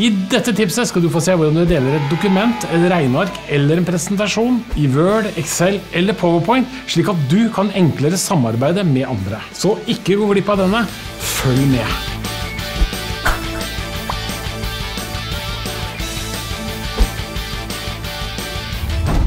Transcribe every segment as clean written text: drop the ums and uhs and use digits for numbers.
I dette tipset skal du få se hvordan du deler et dokument, et regneark eller en presentasjon i Word, Excel eller PowerPoint, slik at du kan enklere samarbeide med andre. Så ikke gå glipp av denne. Følg med!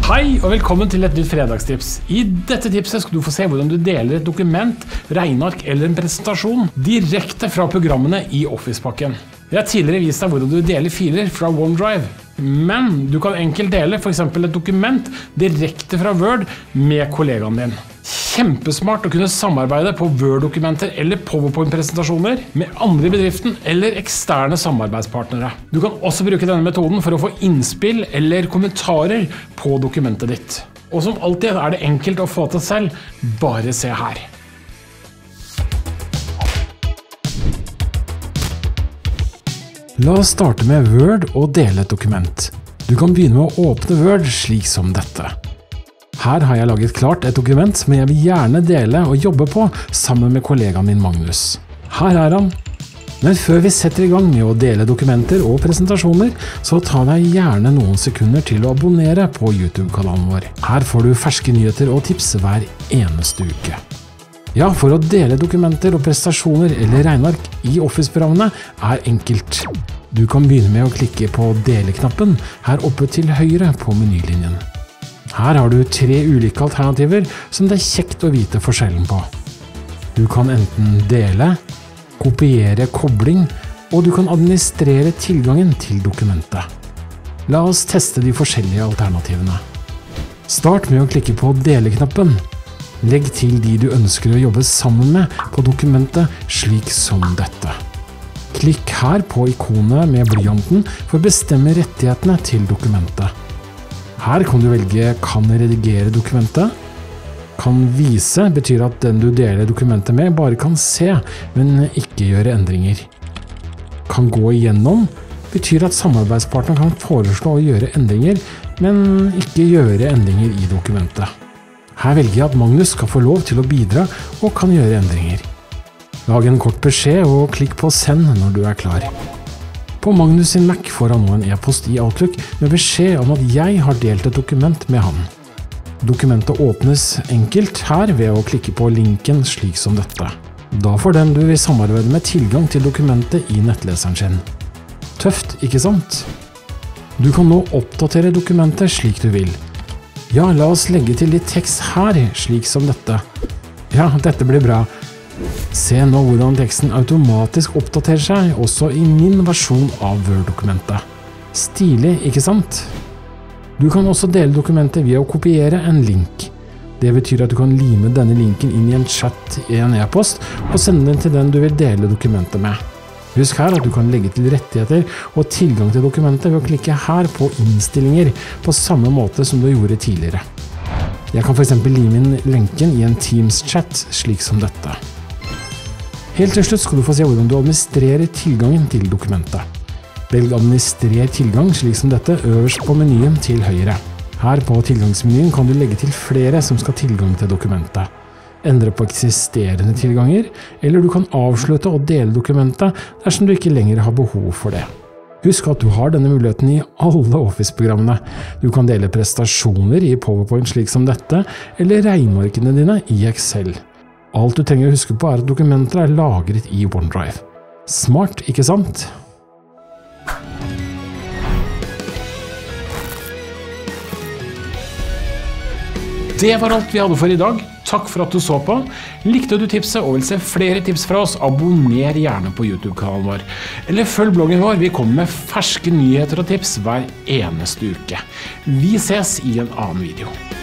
Hei og velkommen til et nytt fredagstips. I dette tipset skal du få se hvordan du deler et dokument, regneark eller en presentasjon direkte fra programmene i Office-pakken. Jeg har tidligere vist deg hvordan du deler filer fra OneDrive, men du kan enkelt dele for eksempel et dokument direkte fra Word med kollegaen din. Kjempesmart å kunne samarbeide på Word-dokumenter eller PowerPoint-presentasjoner med andre i bedriften eller eksterne samarbeidspartnere. Du kan også bruke denne metoden for å få innspill eller kommentarer på dokumentet ditt. Og som alltid er det enkelt å få til selv, bare se her. La oss starte med Word og dele et dokument. Du kan begynne med å åpne Word slik som dette. Her har jeg laget klart et dokument som jeg vil gjerne dele og jobbe på sammen med kollegaen min Magnus. Her er han. Men før vi setter i gang med å dele dokumenter og presentasjoner, så tar jeg gjerne noen sekunder til å abonnere på YouTube-kanalen vår. Her får du ferske nyheter og tips hver eneste uke. Ja, for å dele dokumenter og presentasjoner eller regneark i Office-programmene er enkelt. Du kan begynne med å klikke på dele-knappen her oppe til høyre på menylinjen. Her har du 3 ulike alternativer som det er kjekt å vite forskjellen på. Du kan enten dele, kopiere kobling, og du kan administrere tilgangen til dokumentet. La oss teste de forskjellige alternativene. Start med å klikke på dele-knappen. Legg til de du ønsker å jobbe sammen med på dokumentet slik som dette. Klikk her på ikonet med blyanten for å bestemme rettighetene til dokumentet. Her kan du velge «Kan redigere dokumentet». «Kan vise» betyr at den du deler dokumentet med bare kan se, men ikke gjøre endringer. «Kan gå igjennom» betyr at samarbeidspartneren kan foreslå å gjøre endringer, men ikke gjøre endringer i dokumentet. Her velger jeg at Magnus skal få lov til å bidra og kan gjøre endringer. Lag en kort beskjed og klikk på «Send» når du er klar. På Magnus sin Mac får han nå en e-post i Outlook med beskjed om at jeg har delt et dokument med han. Dokumentet åpnes enkelt her ved å klikke på linken slik som dette. Da får den du vil samarbeide med tilgang til dokumentet i nettleseren sin. Tøft, ikke sant? Du kan nå oppdatere dokumentet slik du vil. Ja, la oss legge til litt tekst her, slik som dette. Ja, dette blir bra. Se nå hvordan teksten automatisk oppdaterer seg, også i min versjon av Word-dokumentet. Stilig, ikke sant? Du kan også dele dokumentet ved å kopiere en link. Det betyr at du kan lime denne linken inn i en chat i en e-post, og sende den til den du vil dele dokumentet med. Husk her at du kan legge til rettigheter og tilgang til dokumentet ved å klikke her på innstillinger, på samme måte som du gjorde tidligere. Jeg kan for eksempel lime inn lenken i en Teams-chat, slik som dette. Helt til slutt skal du få se hvordan du administrerer tilgangen til dokumentet. Velg «Administrer tilgang» slik som dette øverst på menyen til høyre. Her på tilgangsmenyen kan du legge til flere som skal tilgang til dokumentet. Endre på eksisterende tilganger, eller du kan avslutte og dele dokumentet dersom du ikke lenger har behov for det. Husk at du har denne muligheten i alle Office-programmene. Du kan dele prestasjoner i PowerPoint slik som dette, eller regnearkene dine i Excel. Alt du trenger å huske på er at dokumenter er lagret i OneDrive. Smart, ikke sant? Det var alt vi hadde for i dag. Takk for at du så på. Likte du tipset og vil se flere tips fra oss, abonner gjerne på YouTube-kanalen vår. Eller følg bloggen vår, vi kommer med ferske nyheter og tips hver eneste uke. Vi ses i en annen video.